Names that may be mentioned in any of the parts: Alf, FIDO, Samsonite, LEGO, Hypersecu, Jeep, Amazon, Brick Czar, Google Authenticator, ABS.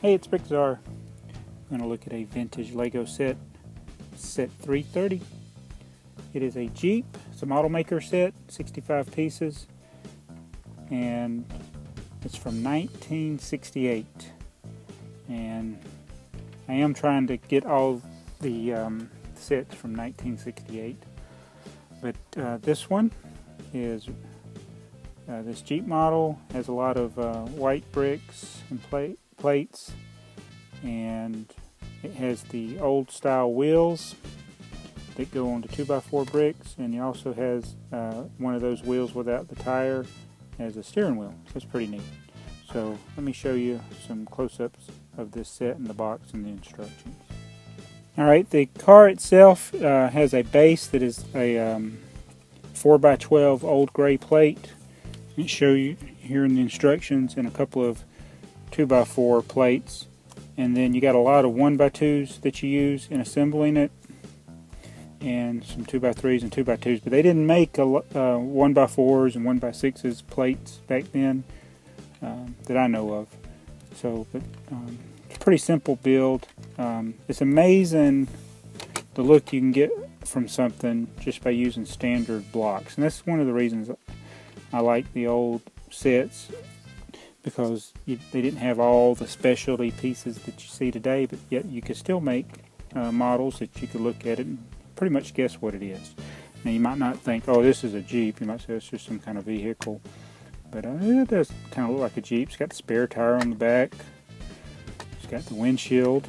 Hey, it's Brick Czar. We're going to look at a vintage LEGO set 330. It is a Jeep. It's a model maker set, 65 pieces, and it's from 1968. And I am trying to get all the sets from 1968, but this one is this Jeep model has a lot of white bricks and plates, and it has the old style wheels that go onto 2x4 bricks, and it also has one of those wheels without the tire as a steering wheel, so it's pretty neat. So let me show you some close-ups of this set in the box and the instructions. Alright, the car itself has a base that is a 4x12 old gray plate. Let me show you here in the instructions, and a couple of 2x4 plates, and then you got a lot of 1x2s that you use in assembling it, and some 2x3s and 2x2s, but they didn't make a 1x4s and 1x6s plates back then that I know of. So it's a pretty simple build. It's amazing the look you can get from something just by using standard blocks, and that's one of the reasons I like the old sets, because they didn't have all the specialty pieces that you see today, but yet you could still make models that you could look at it and pretty much guess what it is. Now you might not think, oh, this is a Jeep. You might say it's just some kind of vehicle, but it does kind of look like a Jeep. It's got the spare tire on the back. It's got the windshield.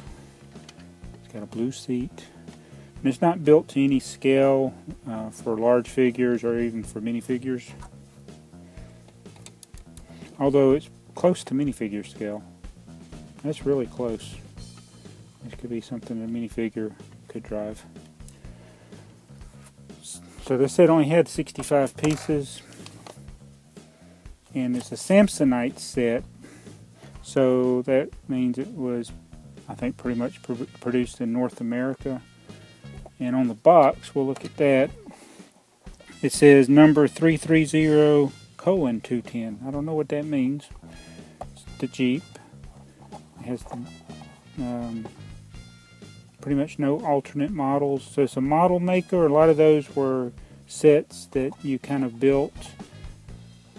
It's got a blue seat. And it's not built to any scale for large figures or even for minifigures, although it's close to minifigure scale. That's really close. This could be something a minifigure could drive. So this set only had 65 pieces, and it's a Samsonite set, so that means it was, I think, pretty much produced in North America. And on the box, we'll look at that. It says number 330:210. I don't know what that means. It's the Jeep. It has the, pretty much no alternate models, so it's a model maker. A lot of those were sets that you kind of built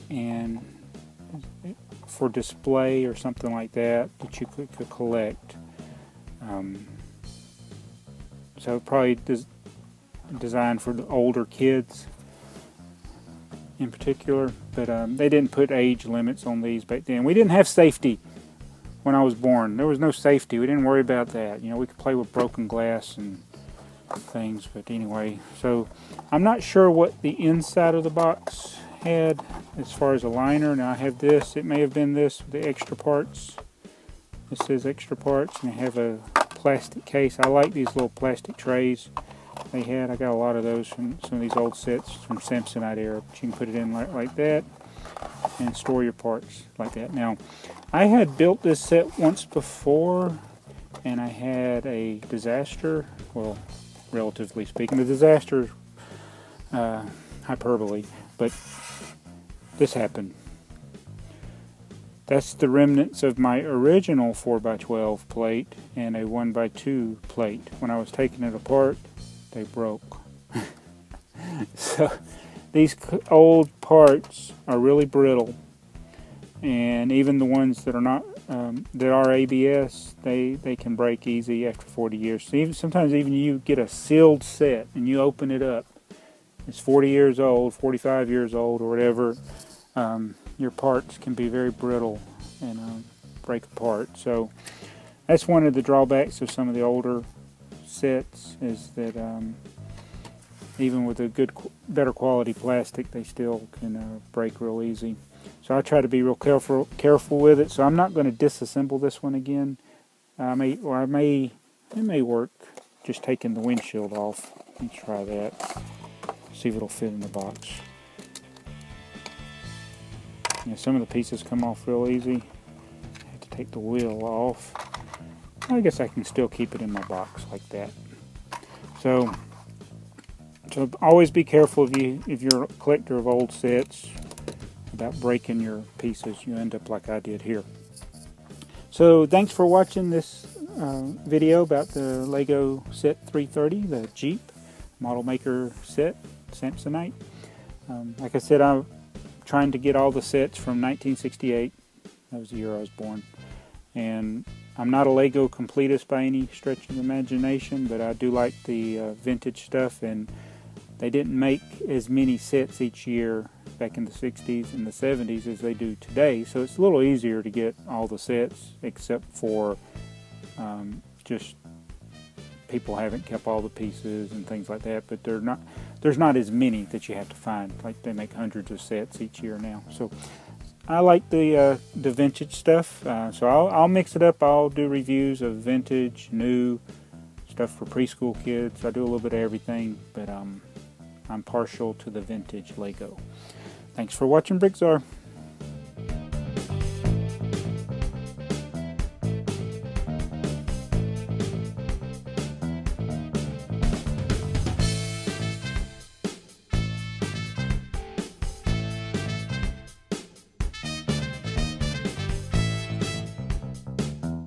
and for display or something like that that you could collect. So probably designed for the older kids in particular, but they didn't put age limits on these back then. We didn't have safety when I was born. There was no safety. We didn't worry about that. You know, we could play with broken glass and things, but anyway. So I'm not sure what the inside of the box had as far as a liner. Now I have this. It may have been this with the extra parts. This says extra parts, and I have a plastic case. I like these little plastic trays they had. I got a lot of those from some of these old sets from Samsonite era, but you can put it in like that and store your parts like that. Now, I had built this set once before, and I had a disaster. Well, relatively speaking, the disaster hyperbole, but this happened. That's the remnants of my original 4x12 plate and a 1x2 plate. When I was taking it apart, they broke. So these old parts are really brittle, and even the ones that are not that are ABS, they can break easy after 40 years. So sometimes even you get a sealed set and you open it up, it's 40 years old, 45 years old, or whatever. Your parts can be very brittle and break apart. So that's one of the drawbacks of some of the older sets, is that even with a better quality plastic, they still can break real easy. So I try to be real careful with it. So I'm not going to disassemble this one again. It may work just taking the windshield off. Let's try that. See if it'll fit in the box. You know, some of the pieces come off real easy. I have to take the wheel off. I guess I can still keep it in my box like that. So always be careful if you're a collector of old sets about breaking your pieces. You end up like I did here. So thanks for watching this video about the LEGO set 330, the Jeep model maker set, Samsonite. Like I said, I'm trying to get all the sets from 1968. That was the year I was born. And I'm not a LEGO completist by any stretch of the imagination, but I do like the vintage stuff, and they didn't make as many sets each year back in the 60s and the 70s as they do today, so it's a little easier to get all the sets, except for just people haven't kept all the pieces and things like that, but there's not as many that you have to find. Like, they make hundreds of sets each year now, so I like the vintage stuff, so I'll mix it up. I'll do reviews of vintage, new stuff for preschool kids. I do a little bit of everything, but I'm partial to the vintage LEGO. Thanks for watching Brick Czar.